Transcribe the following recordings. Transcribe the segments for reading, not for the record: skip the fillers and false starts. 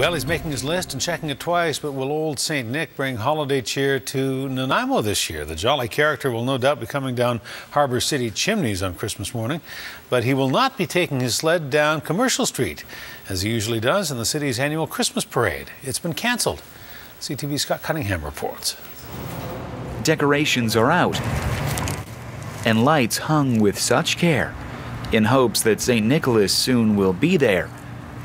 Well, he's making his list and checking it twice, but will old Saint Nick bring holiday cheer to Nanaimo this year? The jolly character will no doubt be coming down Harbor City chimneys on Christmas morning, but he will not be taking his sled down Commercial Street, as he usually does in the city's annual Christmas parade. It's been canceled. CTV's Scott Cunningham reports. Decorations are out and lights hung with such care in hopes that St. Nicholas soon will be there.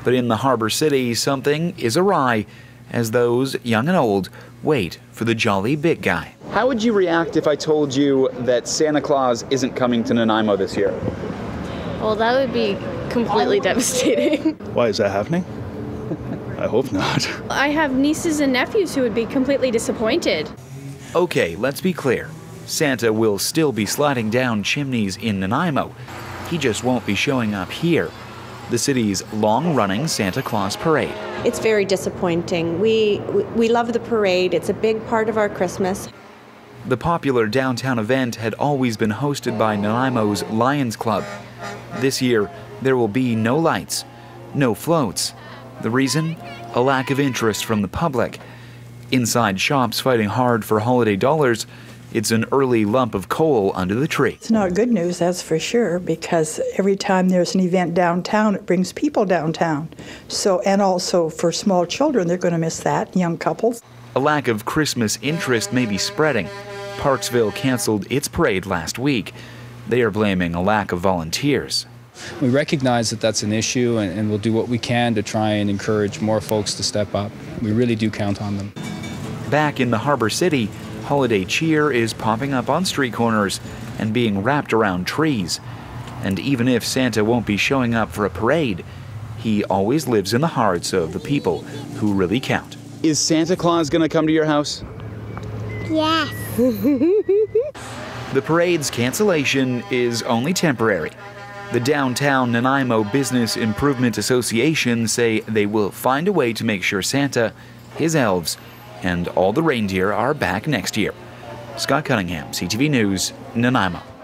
But in the Harbor City, something is awry as those young and old wait for the jolly big guy. How would you react if I told you that Santa Claus isn't coming to Nanaimo this year? Well, that would be completely devastating. Why is that happening? I hope not. I have nieces and nephews who would be completely disappointed. Okay, let's be clear. Santa will still be sliding down chimneys in Nanaimo. He just won't be showing up here. The city's long-running Santa Claus parade. It's very disappointing. We love the parade. It's a big part of our Christmas. The popular downtown event had always been hosted by Nanaimo's Lions Club. This year, there will be no lights, no floats. The reason? A lack of interest from the public. Inside shops fighting hard for holiday dollars, it's an early lump of coal under the tree. It's not good news, that's for sure, because every time there's an event downtown, it brings people downtown. So, and also for small children, they're going to miss that, young couples. A lack of Christmas interest may be spreading. Parksville canceled its parade last week. They are blaming a lack of volunteers. We recognize that that's an issue, and we'll do what we can to try and encourage more folks to step up. We really do count on them. Back in the Harbor City, holiday cheer is popping up on street corners and being wrapped around trees. And even if Santa won't be showing up for a parade, he always lives in the hearts of the people who really count. Is Santa Claus going to come to your house? Yes. The parade's cancellation is only temporary. The Downtown Nanaimo Business Improvement Association say they will find a way to make sure Santa, his elves, and all the reindeer are back next year. Scott Cunningham, CTV News, Nanaimo.